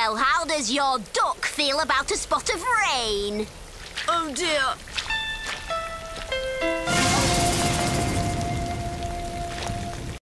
Well, how does your duck feel about a spot of rain? Oh dear,